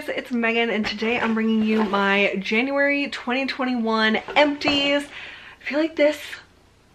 guys, it's Megan and today I'm bringing you my January 2021 empties. I feel like this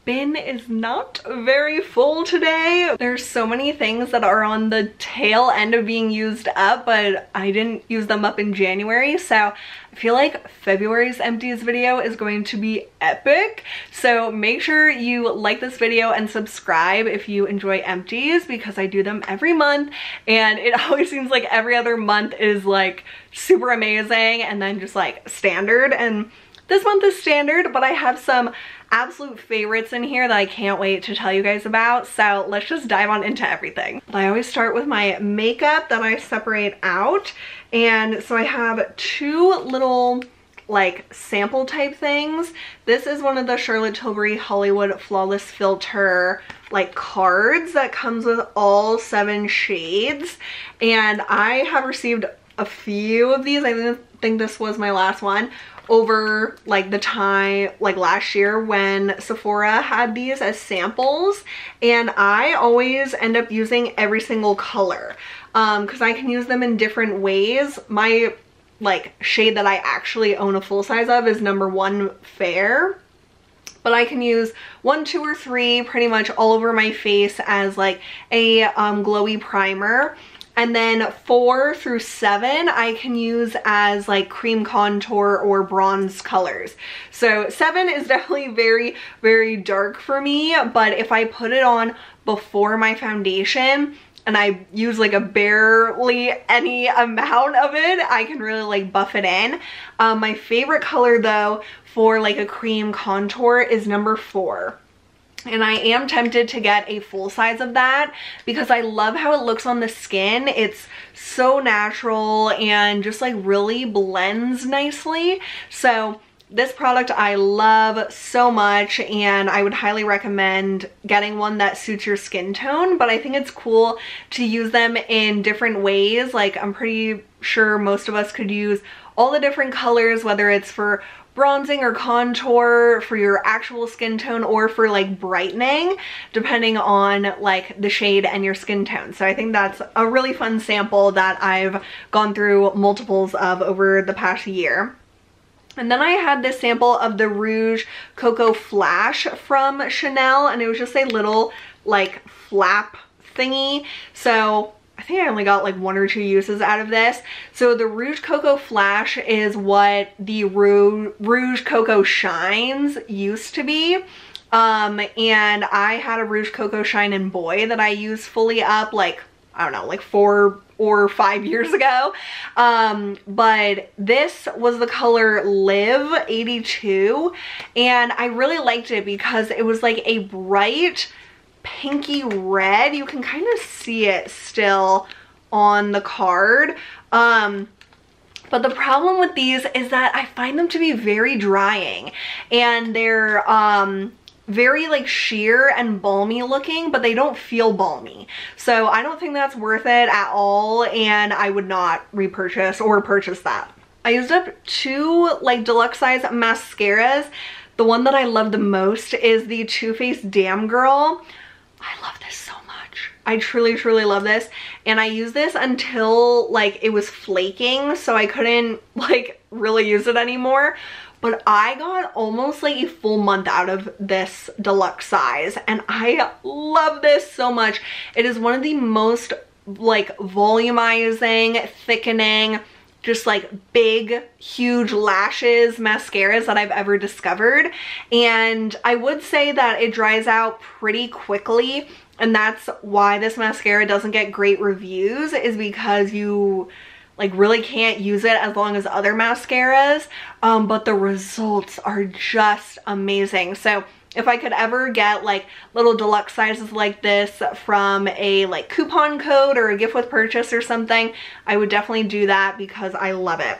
bin is not very full today. There's so many things that are on the tail end of being used up, but I didn't use them up in January, so I feel like February's empties video is going to be epic. So make sure you like this video and subscribe if you enjoy empties, because I do them every month and it always seems like every other month is like super amazing and then just like standard, and this month is standard, but I have some absolute favorites in here that I can't wait to tell you guys about. So let's just dive on into everything. But I always start with my makeup that I separate out. And so I have two little like sample type things. This is one of the Charlotte Tilbury Hollywood Flawless Filter like cards that comes with all 7 shades. And I have received a few of these. I think this was my last one. Over like the time like last year when Sephora had these as samples, and I always end up using every single color because I can use them in different ways. My like shade that I actually own a full size of is number 1 Fair, but I can use 1, 2, or 3 pretty much all over my face as like a glowy primer. And then 4 through 7, I can use as like cream contour or bronze colors. So 7 is definitely very, very dark for me, but if I put it on before my foundation and I use like a barely any amount of it, I can really like buff it in. My favorite color though for like a cream contour is number 4. And I am tempted to get a full size of that because I love how it looks on the skin. It's so natural and just like really blends nicely. So this product I love so much, and I would highly recommend getting one that suits your skin tone, but I think it's cool to use them in different ways. Like I'm pretty sure most of us could use all the different colors, whether it's for bronzing or contour, for your actual skin tone, or for like brightening, depending on like the shade and your skin tone. So I think that's a really fun sample that I've gone through multiples of over the past year. And then I had this sample of the Rouge Coco Flash from Chanel, and it was just a little like flap thingy. So I think I only got like 1 or 2 uses out of this. So the Rouge Coco Flash is what the Rouge Coco Shines used to be. And I had a Rouge Coco Shine in Boy that I used fully up like, I don't know, like 4 or 5 years ago. But this was the color Live 82. And I really liked it because it was like a bright pinky red. You can kind of see it still on the card, but the problem with these is that I find them to be very drying, and they're very like sheer and balmy looking, but they don't feel balmy, so I don't think that's worth it at all, and I would not repurchase or purchase that. I used up 2 like deluxe size mascaras. The one that I love the most is the Too Faced Damn Girl. I love this so much. I truly, truly love this. And I used this until like it was flaking, so I couldn't like really use it anymore. But I got almost like a full month out of this deluxe size, and I love this so much. It is one of the most like volumizing, thickening, just like big, huge lashes mascaras that I've ever discovered. And I would say that it dries out pretty quickly, and that's why this mascara doesn't get great reviews, is because you like really can't use it as long as other mascaras, but the results are just amazing. So if I could ever get like little deluxe sizes like this from a like coupon code or a gift with purchase or something, I would definitely do that because I love it.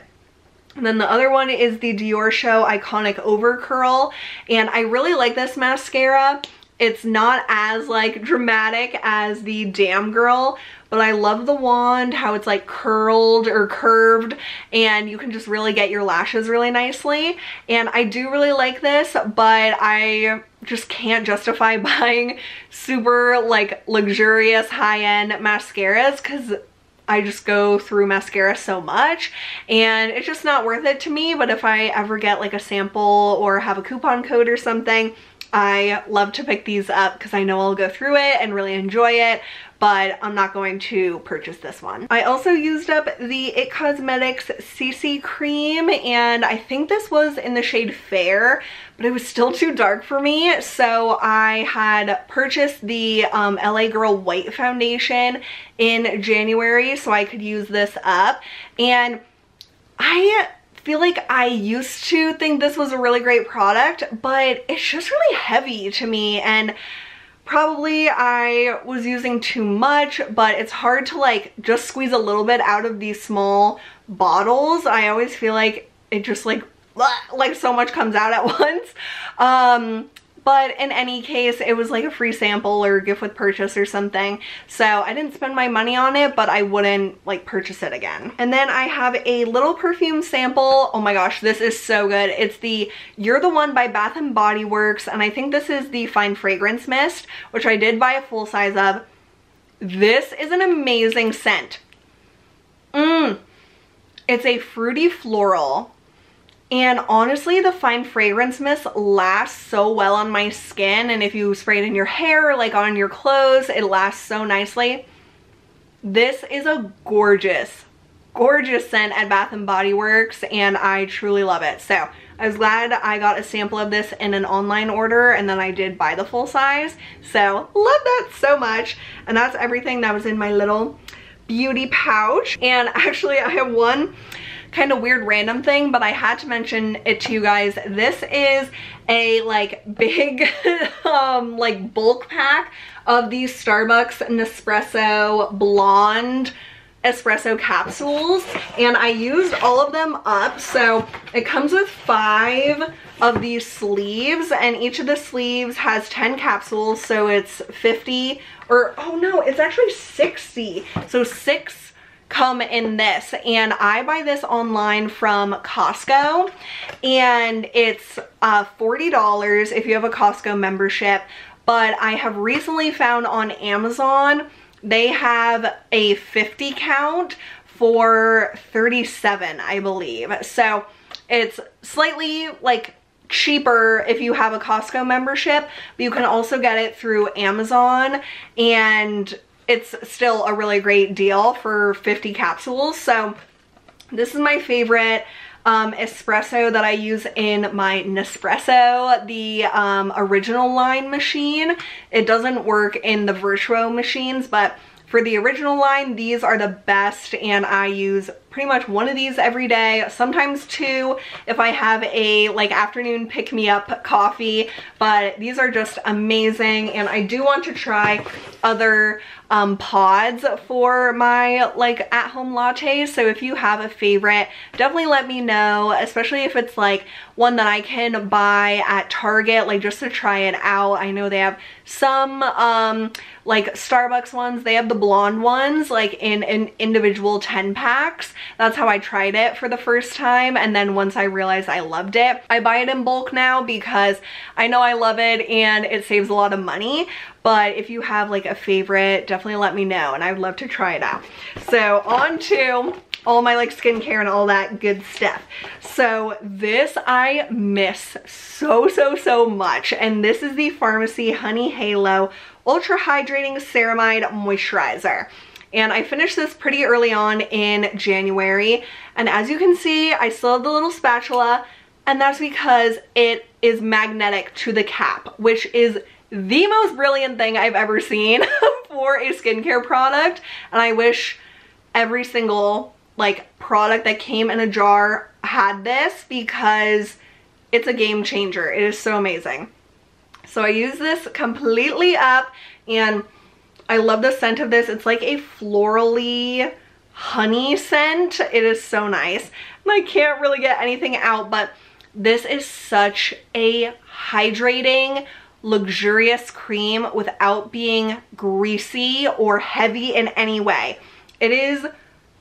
And then the other one is the Dior Show Iconic Over Curl, and I really like this mascara. It's not as like dramatic as the Damn Girl, but I love the wand, how it's like curled or curved, and you can just really get your lashes really nicely. And I do really like this, but I just can't justify buying super like luxurious high-end mascaras because I just go through mascara so much and it's just not worth it to me. But if I ever get like a sample or have a coupon code or something, I love to pick these up because I know I'll go through it and really enjoy it, but I'm not going to purchase this one. I also used up the It Cosmetics CC Cream, and I think this was in the shade Fair, but it was still too dark for me. So I had purchased the LA Girl White Foundation in January so I could use this up. And I feel like I used to think this was a really great product, but it's just really heavy to me, and probably I was using too much, but it's hard to like just squeeze a little bit out of these small bottles. I always feel like it just like so much comes out at once. But in any case, it was like a free sample or gift with purchase or something. So I didn't spend my money on it, but I wouldn't like purchase it again. And then I have a little perfume sample. Oh my gosh, this is so good. It's the You're the One by Bath and Body Works. And I think this is the Fine Fragrance Mist, which I did buy a full size of. This is an amazing scent. It's a fruity floral. And honestly, the Fine Fragrance Mist lasts so well on my skin, and if you spray it in your hair or like on your clothes, it lasts so nicely. This is a gorgeous, gorgeous scent at Bath and Body Works, and I truly love it. So I was glad I got a sample of this in an online order, and then I did buy the full size. So love that so much. And that's everything that was in my little beauty pouch. And actually, I have one kind of weird random thing, but I had to mention it to you guys. This is a like big like bulk pack of these Starbucks Nespresso blonde espresso capsules, and I used all of them up. So it comes with 5 of these sleeves, and each of the sleeves has 10 capsules, so it's 50, or oh no, it's actually 60. So 6 come in this, and I buy this online from Costco, and it's $40 if you have a Costco membership. But I have recently found on Amazon they have a 50 count for $37, I believe. So it's slightly like cheaper if you have a Costco membership, but you can also get it through Amazon, and it's still a really great deal for 50 capsules. So this is my favorite espresso that I use in my Nespresso, the original line machine. It doesn't work in the Virtuo machines, but for the original line, these are the best, and I use pretty much one of these every day, sometimes 2 if I have a like afternoon pick-me-up coffee. But these are just amazing, and I do want to try other pods for my like at-home lattes. So if you have a favorite, definitely let me know, especially if it's like one that I can buy at Target, like just to try it out. I know they have some like Starbucks ones, they have the blonde ones like in an individual 10 packs. That's how I tried it for the first time, and then once I realized I loved it, I buy it in bulk now because I know I love it and it saves a lot of money. But if you have like a favorite, definitely let me know, and I would love to try it out. So on to all my like skincare and all that good stuff. So this I miss so much, and this is the Farmacy Honey Halo Ultra Hydrating Ceramide Moisturizer. And I finished this pretty early on in January, and as you can see, I still have the little spatula, and that's because it is magnetic to the cap, which is the most brilliant thing I've ever seen for a skincare product. And I wish every single like product that came in a jar had this, because it's a game changer. It is so amazing. So I use this completely up, and I love the scent of this. It's like a florally honey scent. It is so nice. And I can't really get anything out, but this is such a hydrating, luxurious cream without being greasy or heavy in any way. It is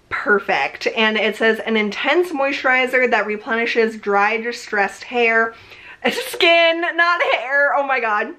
perfect. And it says an intense moisturizer that replenishes dry, distressed hair, skin, not hair. Oh my God.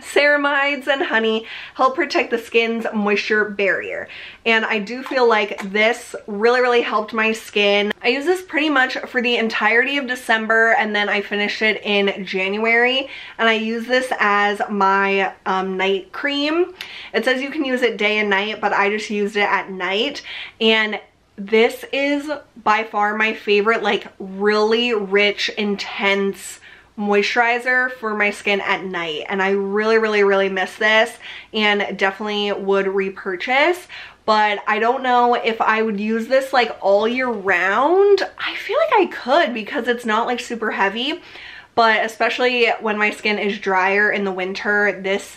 ceramides and honey help protect the skin's moisture barrier, and I do feel like this really helped my skin. I used this pretty much for the entirety of December, and then I finished it in January, and I use this as my night cream. It says you can use it day and night, but I just used it at night, and this is by far my favorite, like, really rich, intense moisturizer for my skin at night, and I really miss this and definitely would repurchase, but I don't know if I would use this like all year round. I feel like I could because it's not like super heavy, but especially when my skin is drier in the winter, this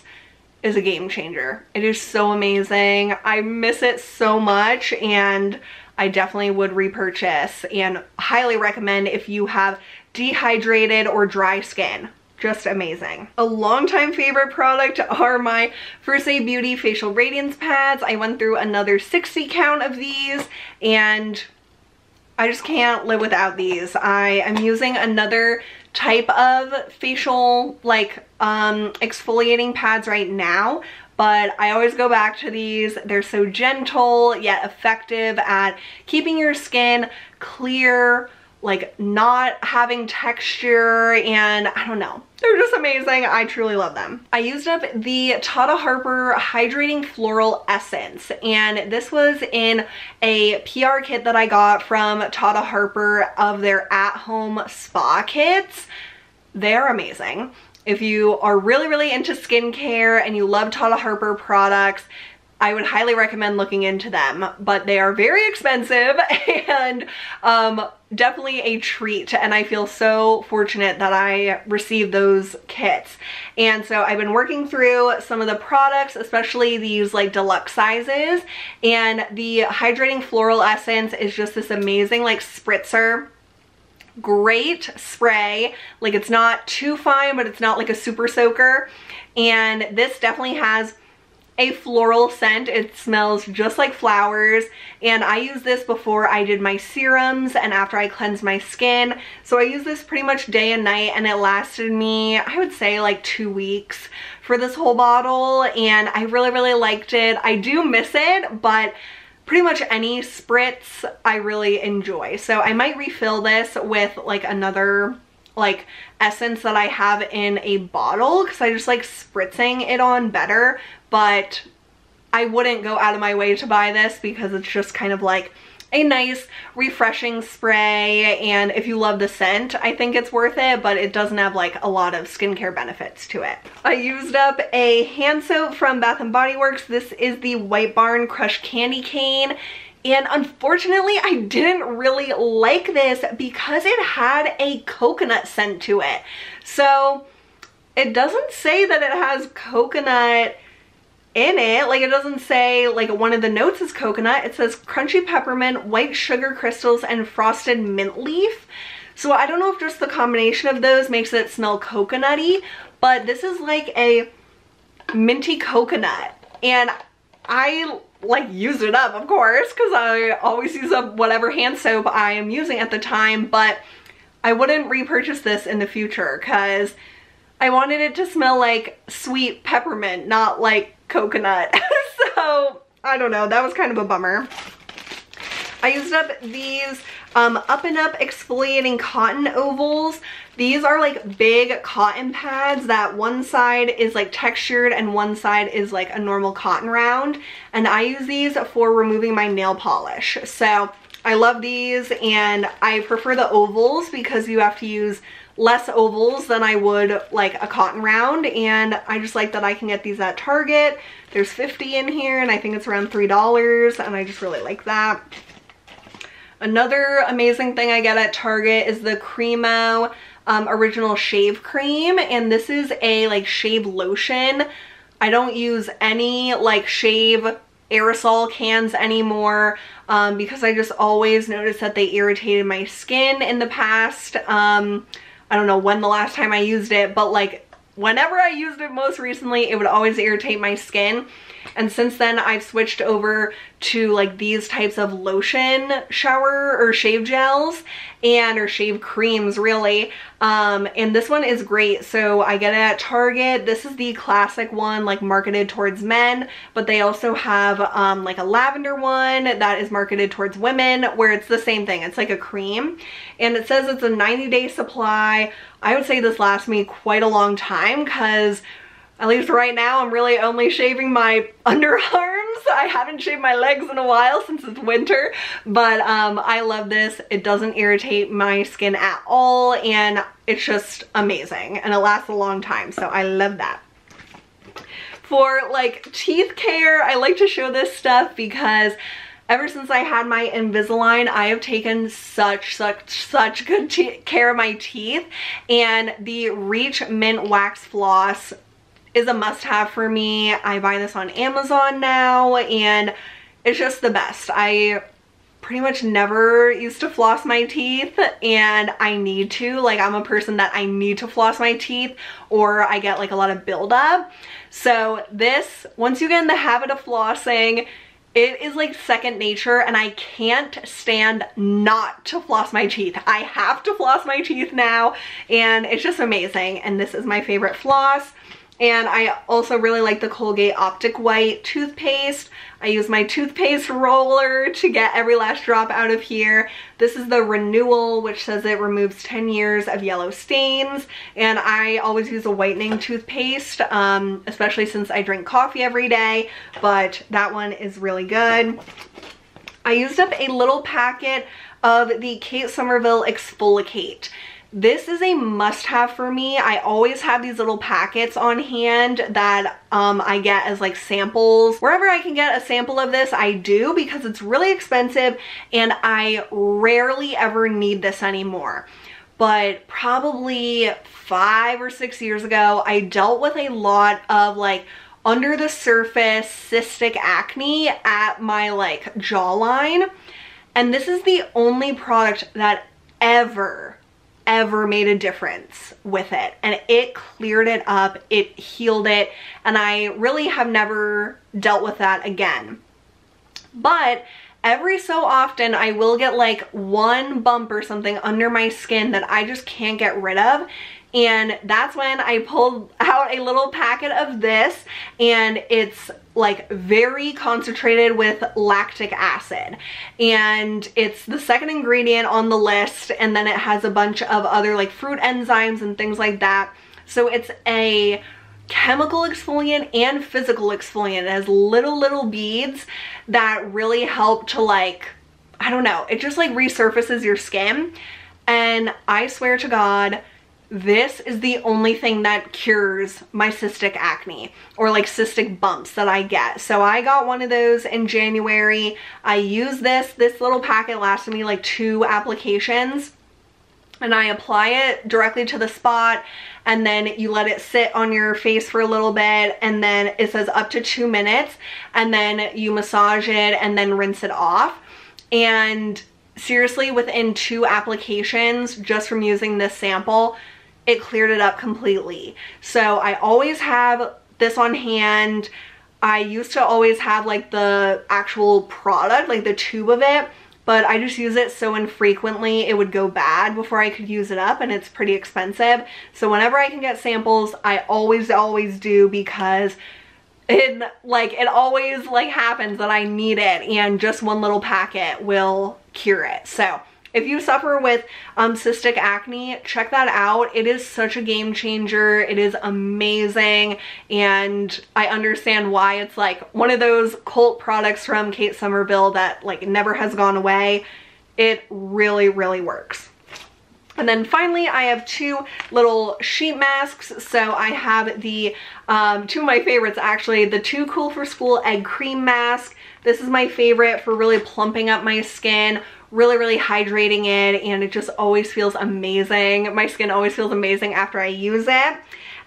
is a game changer. It is so amazing. I miss it so much, and I definitely would repurchase and highly recommend if you have dehydrated or dry skin. Just amazing. A longtime favorite product are my First Aid Beauty Facial Radiance Pads. I went through another 60 count of these, and I just can't live without these. I am using another type of facial, like, exfoliating pads right now, but I always go back to these. They're so gentle yet effective at keeping your skin clear, like not having texture, and I don't know, they're just amazing. I truly love them. I used up the Tata Harper Hydrating Floral Essence, and this was in a PR kit that I got from Tata Harper of their at-home spa kits. They're amazing. If you are really into skincare and you love Tata Harper products, I would highly recommend looking into them, but they are very expensive and definitely a treat, and I feel so fortunate that I received those kits. And so I've been working through some of the products, especially these like deluxe sizes, and the Hydrating Floral Essence is just this amazing like spritzer. Great spray, like it's not too fine, but it's not like a super soaker, and this definitely has a floral scent. It smells just like flowers, and I use this before I did my serums and after I cleansed my skin, so I use this pretty much day and night, and it lasted me, I would say, like 2 weeks for this whole bottle, and I really liked it. I do miss it, but pretty much any spritz I really enjoy, so I might refill this with like another like essence that I have in a bottle because I just like spritzing it on better, but I wouldn't go out of my way to buy this because it's just kind of like a nice refreshing spray, and if you love the scent, I think it's worth it, but it doesn't have like a lot of skincare benefits to it. I used up a hand soap from Bath and Body Works. This is the White Barn Crush Candy Cane, and unfortunately I didn't really like this because it had a coconut scent to it. So it doesn't say that it has coconut in it, like it doesn't say like one of the notes is coconut. It says crunchy peppermint, white sugar crystals, and frosted mint leaf. So I don't know if just the combination of those makes it smell coconutty, but this is like a minty coconut, and I like used it up, of course, because I always use up whatever hand soap I am using at the time, but I wouldn't repurchase this in the future because I wanted it to smell like sweet peppermint, not like coconut. So I don't know, that was kind of a bummer. I used up these Up and Up exfoliating cotton ovals. These are like big cotton pads that one side is like textured and one side is like a normal cotton round, and I use these for removing my nail polish. So I love these, and I prefer the ovals because you have to use less ovals than I would like a cotton round, and I just like that I can get these at Target. There's 50 in here, and I think it's around $3, and I just really like that. Another amazing thing I get at Target is the Cremo Original Shave Cream, and this is a like shave lotion. I don't use any like shave aerosol cans anymore because I just always noticed that they irritated my skin in the past. I don't know when the last time I used it, but like whenever I used it most recently, it would always irritate my skin. And since then I've switched over to like these types of lotion shower or shave gels, and or shave creams really. And this one is great. So I get it at Target. This is the classic one, like marketed towards men, but they also have like a lavender one that is marketed towards women where it's the same thing. It's like a cream and it says it's a 90-day supply. I would say this lasts me quite a long time because at least right now I'm really only shaving my underarms. I haven't shaved my legs in a while since it's winter, but I love this. It doesn't irritate my skin at all and it's just amazing and it lasts a long time, so I love that. For like teeth care, I like to show this stuff because ever since I had my Invisalign, I have taken such good care of my teeth, and the Reach Mint Wax Floss is a must-have for me. I buy this on Amazon now and it's just the best. I pretty much never used to floss my teeth and I need to. Like, I'm a person that I need to floss my teeth or I get like a lot of buildup. So this, once you get in the habit of flossing, it is like second nature and I can't stand not to floss my teeth. I have to floss my teeth now and it's just amazing, and this is my favorite floss. And I also really like the Colgate Optic White toothpaste. I use my toothpaste roller to get every last drop out of here. This is the Renewal, which says it removes 10 years of yellow stains. And I always use a whitening toothpaste, especially since I drink coffee every day. But that one is really good. I used up a little packet of the Kate Somerville Exfoliate. This is a must-have for me. I always have these little packets on hand that I get as like samples. Wherever I can get a sample of this, I do, because it's really expensive and I rarely ever need this anymore. But probably 5 or 6 years ago, I dealt with a lot of like under the surface cystic acne at my like jawline. And this is the only product that ever made a difference with it, and it cleared it up, it healed it, and I really have never dealt with that again. But every so often I will get like one bump or something under my skin that I just can't get rid of, and that's when I pulled out a little packet of this, and it's like very concentrated with lactic acid, and it's the second ingredient on the list, and then it has a bunch of other like fruit enzymes and things like that. So it's a chemical exfoliant and physical exfoliant. It has little beads that really help to like, I don't know, it just like resurfaces your skin, and I swear to God, this is the only thing that cures my cystic acne or like cystic bumps that I get. So I got one of those in January. I use this little packet lasted me like 2 applications, and I apply it directly to the spot, and then you let it sit on your face for a little bit, and then it says up to 2 minutes, and then you massage it and then rinse it off. And seriously, within 2 applications just from using this sample, it cleared it up completely. So I always have this on hand. I used to always have like the actual product, like the tube of it, but I just use it so infrequently it would go bad before I could use it up, and it's pretty expensive. So whenever I can get samples, I always do, because it always like happens that I need it, and just one little packet will cure it. So if you suffer with cystic acne, check that out. It is such a game changer. It is amazing, and I understand why it's like one of those cult products from Kate Somerville that like never has gone away. It really works. And then finally, I have 2 little sheet masks. So I have the 2 of my favorites actually, the Too Cool for School Egg Cream Mask. This is my favorite for really plumping up my skin, really hydrating it, and it just always feels amazing. My skin always feels amazing after I use it.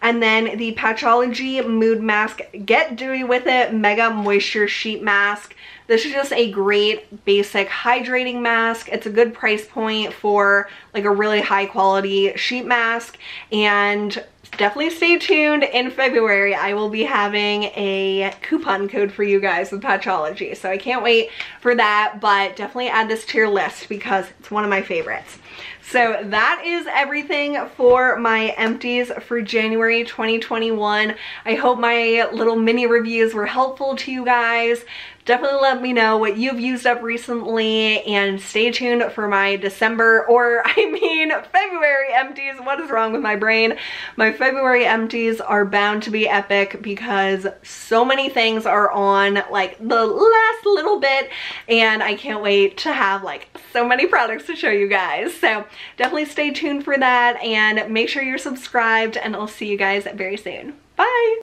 And then the Patchology Mood Mask Get Dewy With It Mega Moisture Sheet Mask. This is just a great basic hydrating mask. It's a good price point for like a really high quality sheet mask, and definitely stay tuned. In February, I will be having a coupon code for you guys with Patchology, so I can't wait for that, but definitely add this to your list because it's one of my favorites. So that is everything for my empties for January 2021. I hope my little mini reviews were helpful to you guys. Definitely let me know what you've used up recently, and stay tuned for my February empties. What is wrong with my brain? My February empties are bound to be epic because so many things are on like the last little bit, and I can't wait to have like so many products to show you guys. So definitely stay tuned for that, and make sure you're subscribed, and I'll see you guys very soon. Bye!